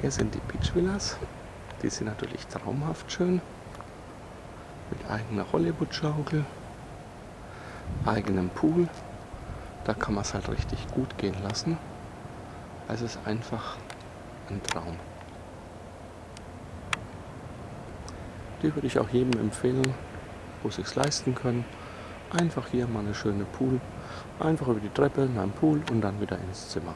Hier sind die Beachvillas. Die sind natürlich traumhaft schön. Mit eigener Hollywood-Schaukel, eigenem Pool. Da kann man es halt richtig gut gehen lassen. Also es ist einfach ein Traum. Die würde ich auch jedem empfehlen, wo es sich leisten können. Einfach hier mal eine schöne Pool. Einfach über die Treppe in einen Pool und dann wieder ins Zimmer.